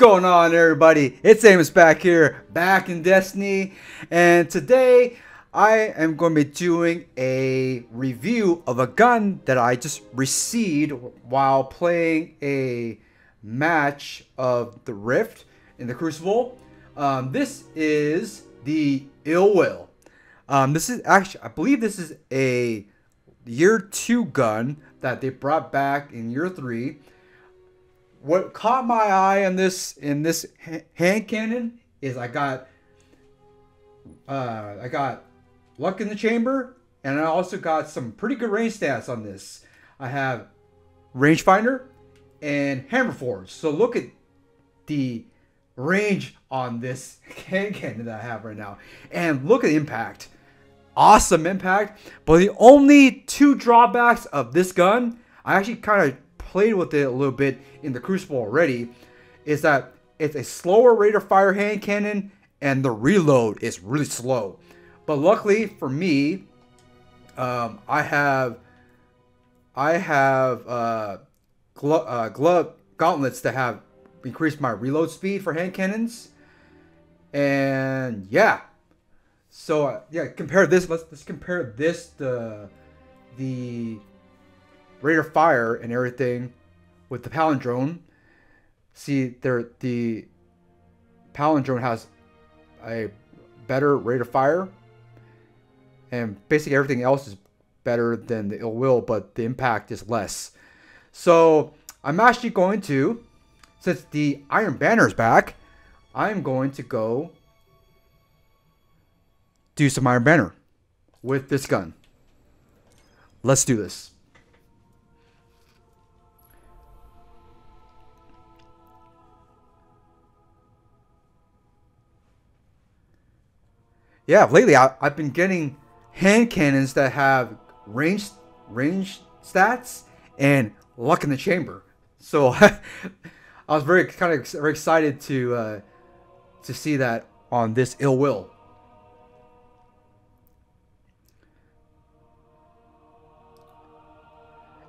going on, everybody? It's Amos back here, back in Destiny, and today I am going to be doing a review of a gun that I just received while playing a match of the Rift in the Crucible. This is the Ill Will. This is actually, I believe this is a Year 2 gun that they brought back in Year 3. What caught my eye on this hand cannon is I got luck in the chamber, and I also got some pretty good range stats on this. I have rangefinder and hammerforge. So look at the range on this hand cannon that I have right now, and look at the impact. Awesome impact. But the only two drawbacks of this gun, I actually kind of played with it a little bit in the Crucible already, is that it's a slower rate of fire hand cannon and the reload is really slow. But luckily for me, I have glove gauntlets that have increased my reload speed for hand cannons, and yeah. So yeah, compare this. Let's compare this to the rate of fire and everything with the Paladin drone. See, the Paladin drone has a better rate of fire, and basically everything else is better than the Ill Will, but the impact is less. So I'm actually going to, since the Iron Banner is back, I'm going to go do some Iron Banner with this gun. Let's do this. Yeah, lately I've been getting hand cannons that have range stats and luck in the chamber. So I was very excited to see that on this Ill Will.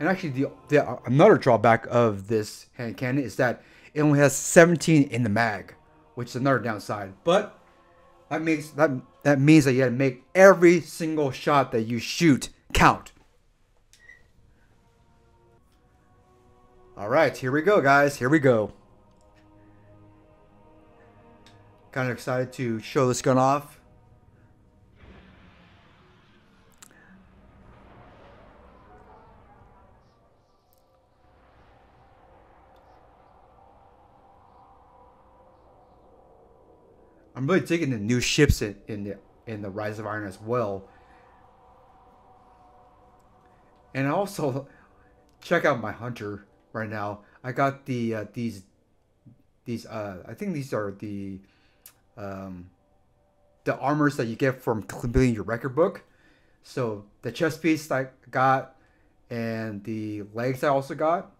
And actually, the another drawback of this hand cannon is that it only has 17 in the mag, which is another downside. But that means that you have to make every single shot that you shoot count. All right, here we go, guys. Here we go. Kind of excited to show this gun off. I'm really digging the new ships in the Rise of Iron as well. And also, check out my hunter right now. I got the I think these are the armors that you get from completing your record book. So the chest piece I got and the legs I also got.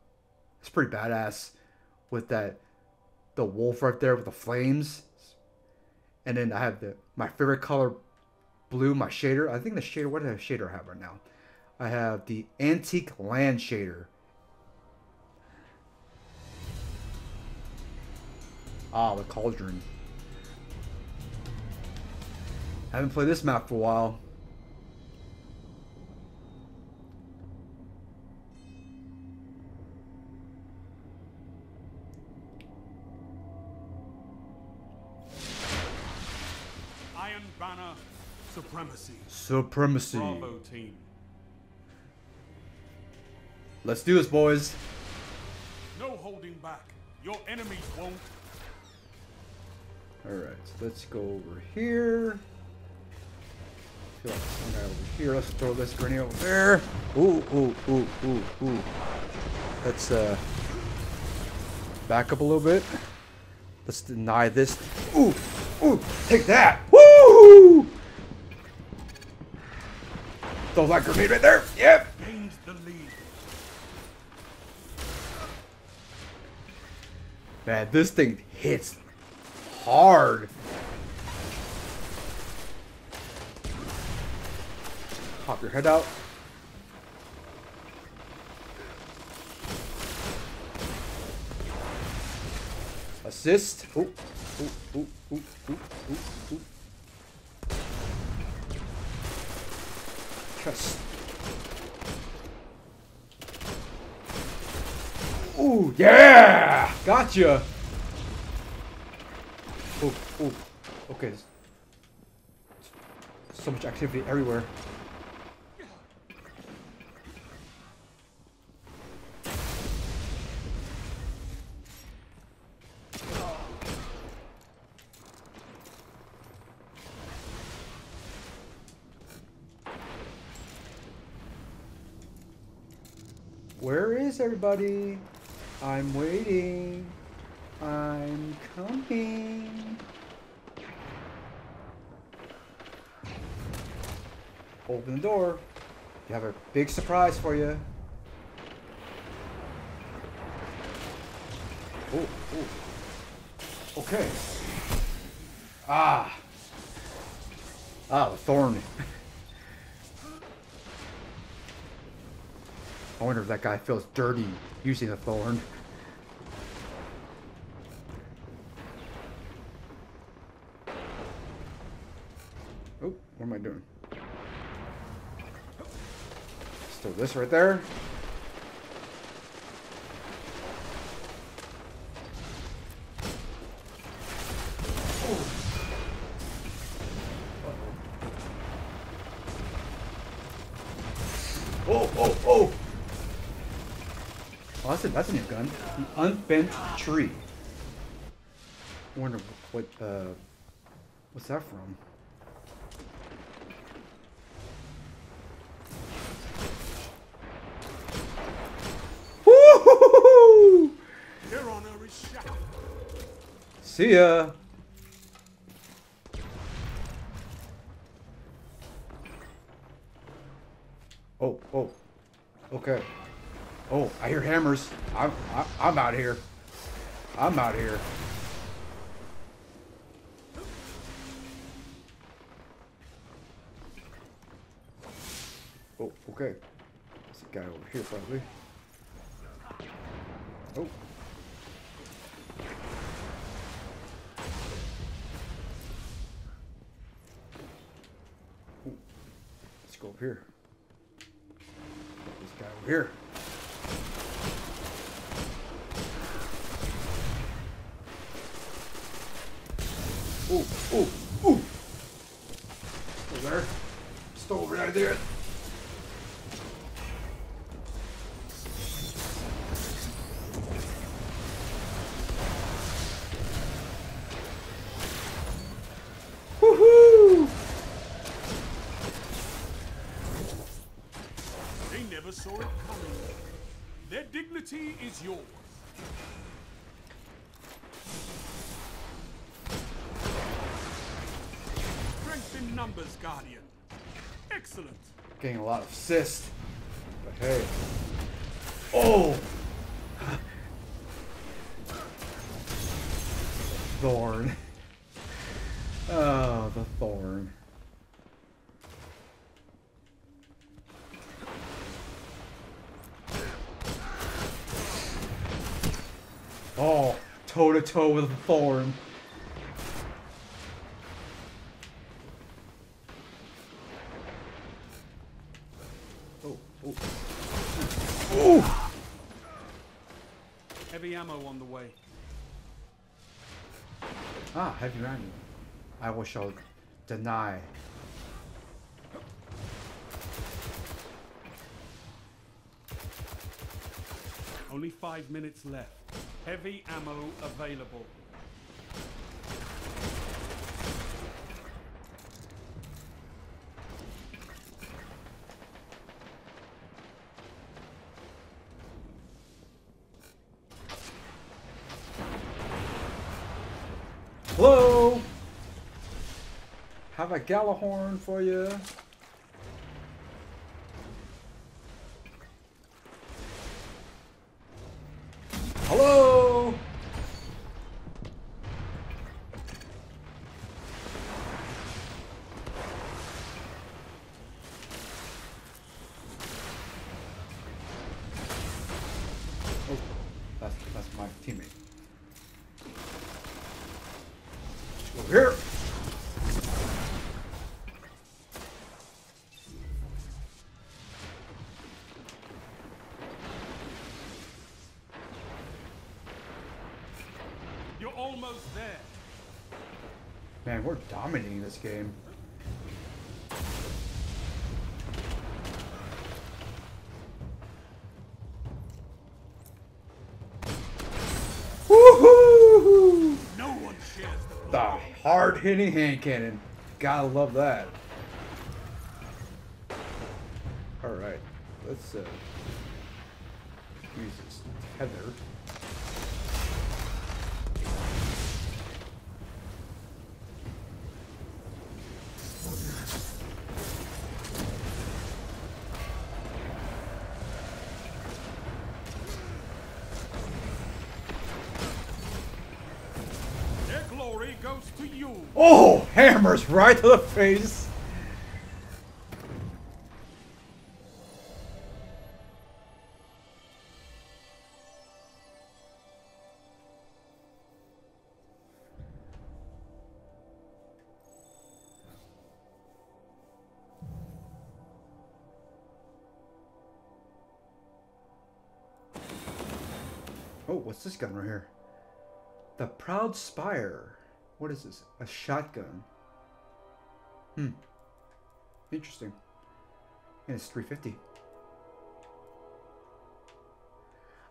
It's pretty badass with the wolf right there with the flames. And then I have my favorite color, blue, my shader. I think the shader, what shader I have right now? I have the Antique Land shader. Ah, the Cauldron. I haven't played this map for a while. Banner, Supremacy. Bravo team. Let's do this, boys. No holding back. Your enemies won't. Alright, so let's go over here. I feel like there's one guy over here. Let's throw this grenade over there. Ooh. Let's back up a little bit. Let's deny this. Ooh, take that. Woo! Throw that grenade right there. Yep. Man, this thing hits hard. Pop your head out. Let's assist. Ooh, ooh, ooh, ooh, ooh, ooh, ooh. Trust. Ooh, yeah! Gotcha! Ooh, ooh. Okay. So much activity everywhere. Where is everybody? I'm waiting. I'm coming. Open the door. We have a big surprise for you. Oh, oh. Okay. Ah. Ah, the Thorn. I wonder if that guy feels dirty using the Thorn. Oh, what am I doing? So this right there. Oh, oh, oh! Oh, that's a new gun. An Unbent Tree. I wonder what, what's that from? Woo-hoo-hoo-hoo-hoo! They're on every shot. See ya. Oh, oh. Okay. Oh, I hear hammers. I'm out here. I'm out here. Oh, okay. There's a guy over here, probably. Oh. Ooh. Let's go up here. Get this guy over here. Ooh, ooh, ooh! Still there. Still over right there. Woohoo! They never saw it coming. Their dignity is yours. Numbers, Guardian. Excellent. Getting a lot of assist. But hey. Oh! Thorn. Oh, the Thorn. Oh, toe to toe with the Thorn. Ooh. Heavy ammo on the way. Ah, heavy ammo. I will shall deny. Only 5 minutes left. Heavy ammo available. Hello! Have a Gjallarhorn for you. Hello! Oh, that's my teammate. Over here. You're almost there. Man, we're dominating this game. Hard-hitting hand cannon. Gotta love that. Alright. Let's use this tether. Oh, hammers right to the face. Oh, what's this gun right here? The Proud Spire. What is this? A shotgun. Hmm. Interesting. And it's 350.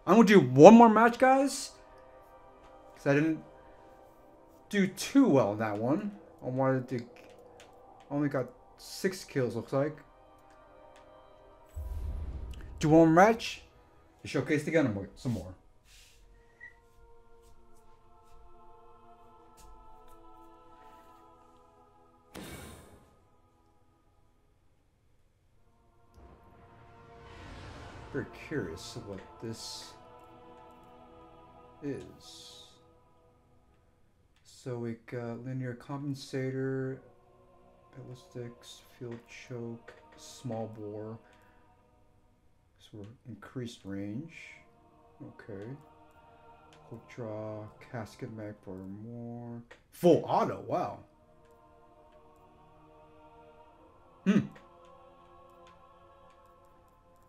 I'm gonna do one more match, guys. Cause I didn't do too well in that one. I wanted to. Only got 6 kills, looks like. Do one match. To showcase the gun some more. Very curious what this is. So we got linear compensator, ballistics, field choke, small bore. So we're increased range. Okay. Quick draw, casket mag for more. Full auto, wow. Hmm.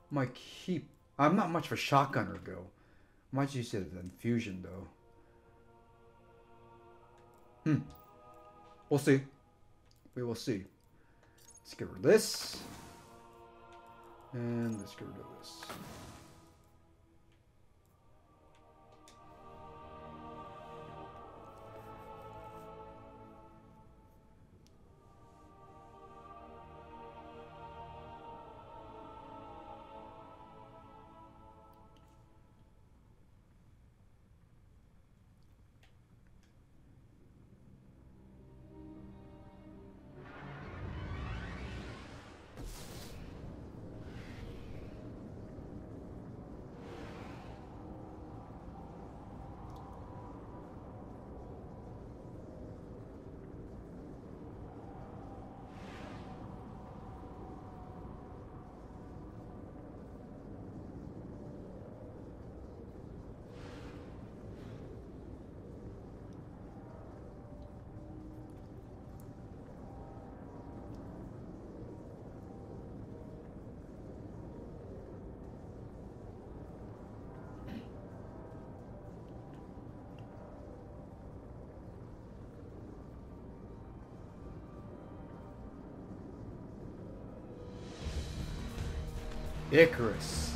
Might keep. I'm not much of a shotgunner though. Might use it as an infusion though. Hmm. We'll see. We will see. Let's get rid of this. And let's get rid of this. Icarus.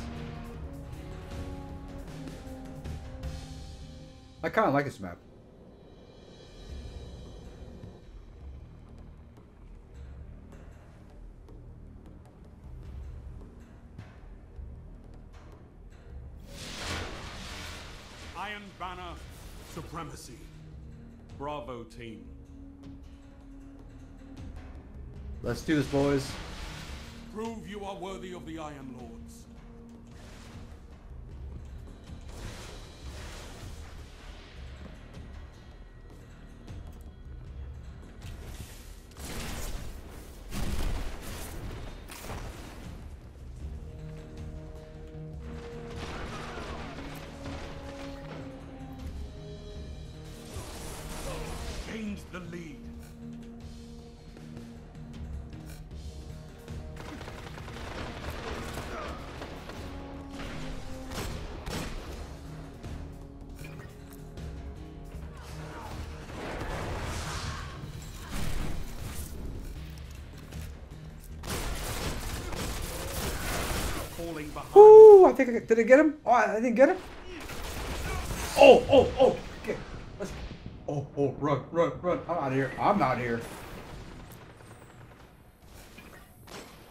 I kind of like this map. Iron Banner, Supremacy. Bravo team. Let's do this, boys. Prove you are worthy of the Iron Lords. Gain Extend the lead. Ooh, I think I did. I get him? Oh, I didn't get him. Oh, oh, oh. Okay, let's. Oh, oh, run, run, run! I'm out of here. I'm not here.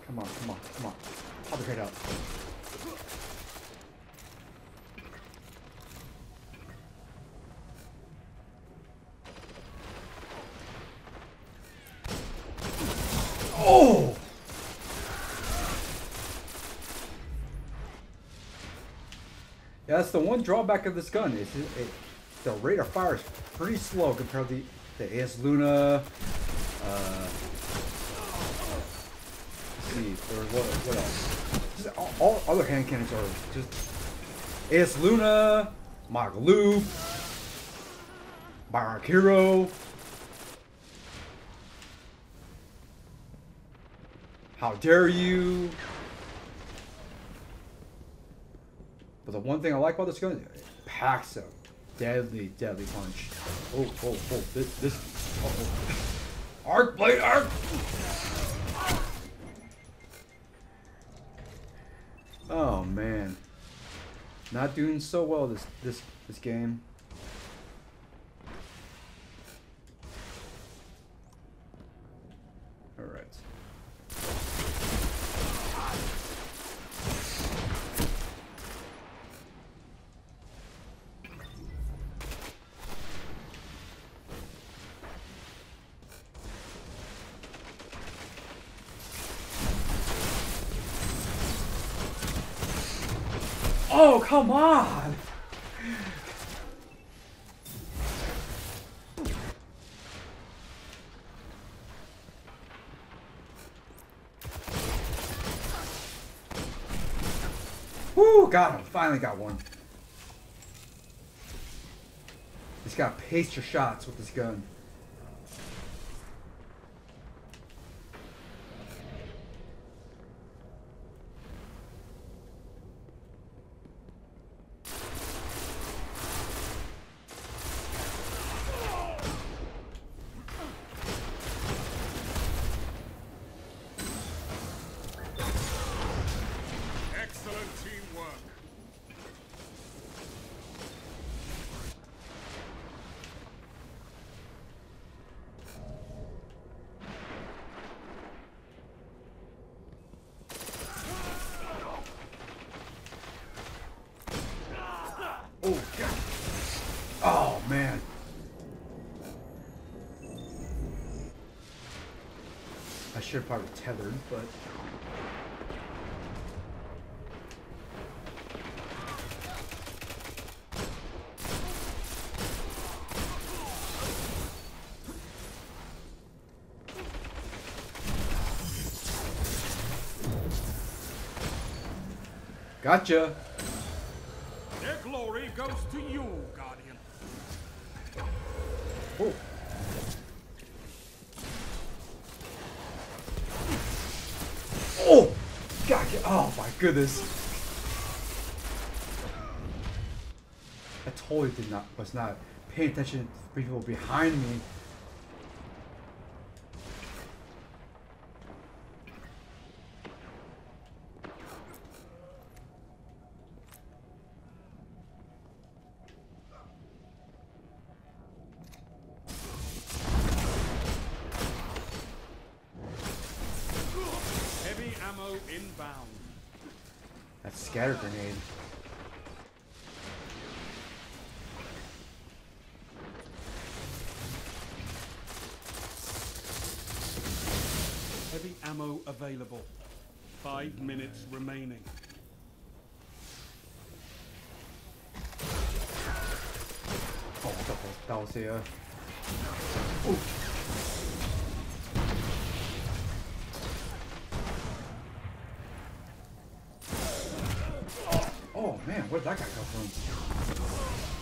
Come on, come on, come on! I'll be right out. Oh. Yeah, that's the one drawback of this gun. The rate of fire is pretty slow compared to the AS Luna. Let's see, or what else? Just all other hand cannons are just AS Luna, Magaloo, Barakiro, how dare you? But the one thing I like about this gun, it packs a deadly, deadly punch. Oh, oh, oh, this, oh, oh. Arc blade, arc! Oh, man. Not doing so well this game. All right. Oh, come on! Woo, got him. Finally got one. Just gotta pace your shots with this gun. Oh, man. I should have probably tethered, but... Gotcha. Their glory goes to you, Guardian. Oh. Oh! Gotcha. Oh my goodness. I totally was not paying attention to people behind me. Inbound. That scatter grenade. Heavy ammo available. 5 minutes remaining. Oh, that was here. Oh. Oh man, where did that guy come from?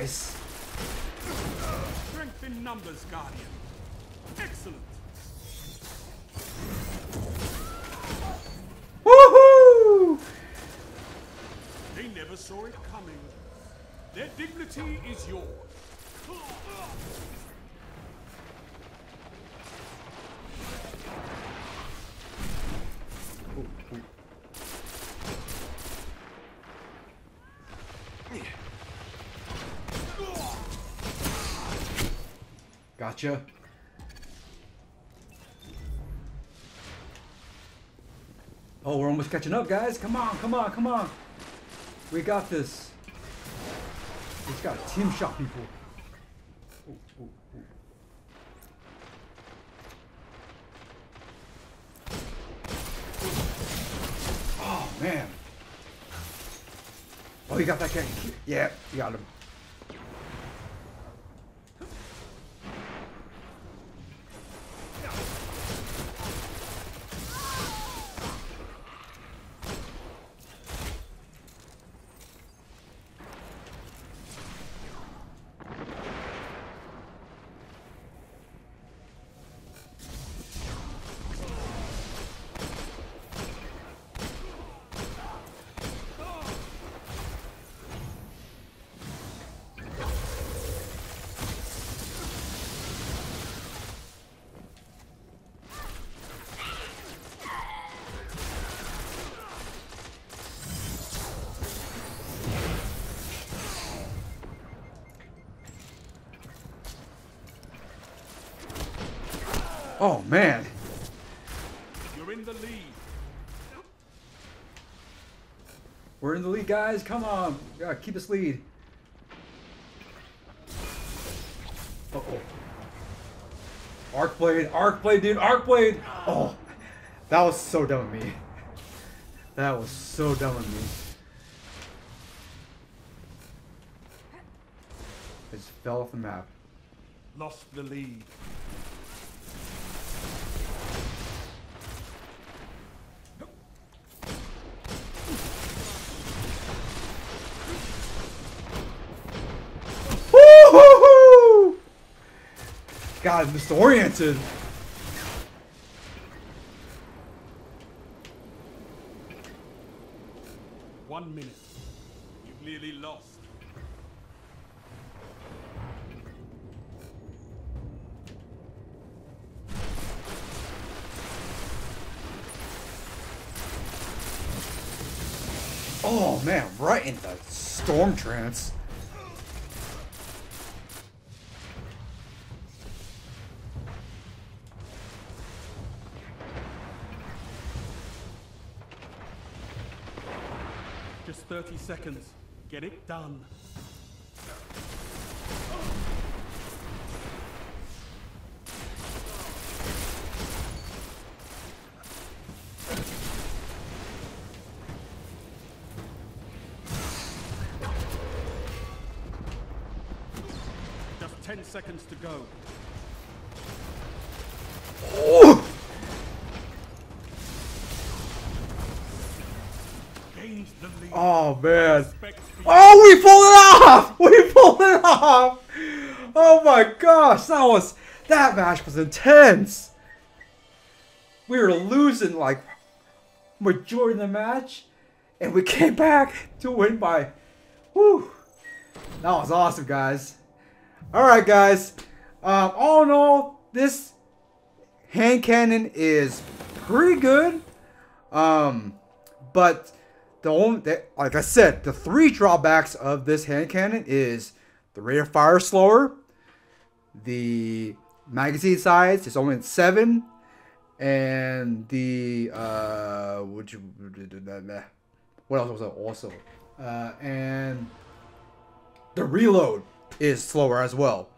Nice. Strength in numbers, Guardian. Excellent. Woohoo! They never saw it coming. Their dignity is yours. Gotcha. Oh, we're almost catching up, guys. Come on, come on, come on. We got this. We just gotta team shot people. Ooh, ooh, ooh. Oh, man. Oh, you got that guy. Yeah, you got him. Oh, man. You're in the lead. We're in the lead, guys. Come on. Yeah, keep us lead. Uh-oh. Arc blade, dude. Arc blade. Oh, that was so dumb of me. That was so dumb of me. I just fell off the map. Lost the lead. God, disoriented. One minute. You've nearly lost. Oh man, right in the storm trance. Just 30 seconds. Get it done. Just 10 seconds to go. Oh man. Oh, we pulled it off! We pulled it off! Oh my gosh, that match was intense! We were losing like majority of the match and we came back to win by whew. That was awesome, guys. Alright guys. All in all, this hand cannon is pretty good. But like I said, the three drawbacks of this hand cannon is the rate of fire is slower, the magazine size is only at 7, and the what else was that also? And the reload is slower as well.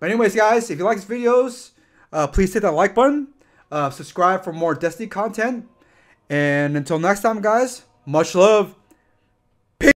But anyways, guys, if you like these videos, please hit that like button, subscribe for more Destiny content, and until next time, guys. Much love.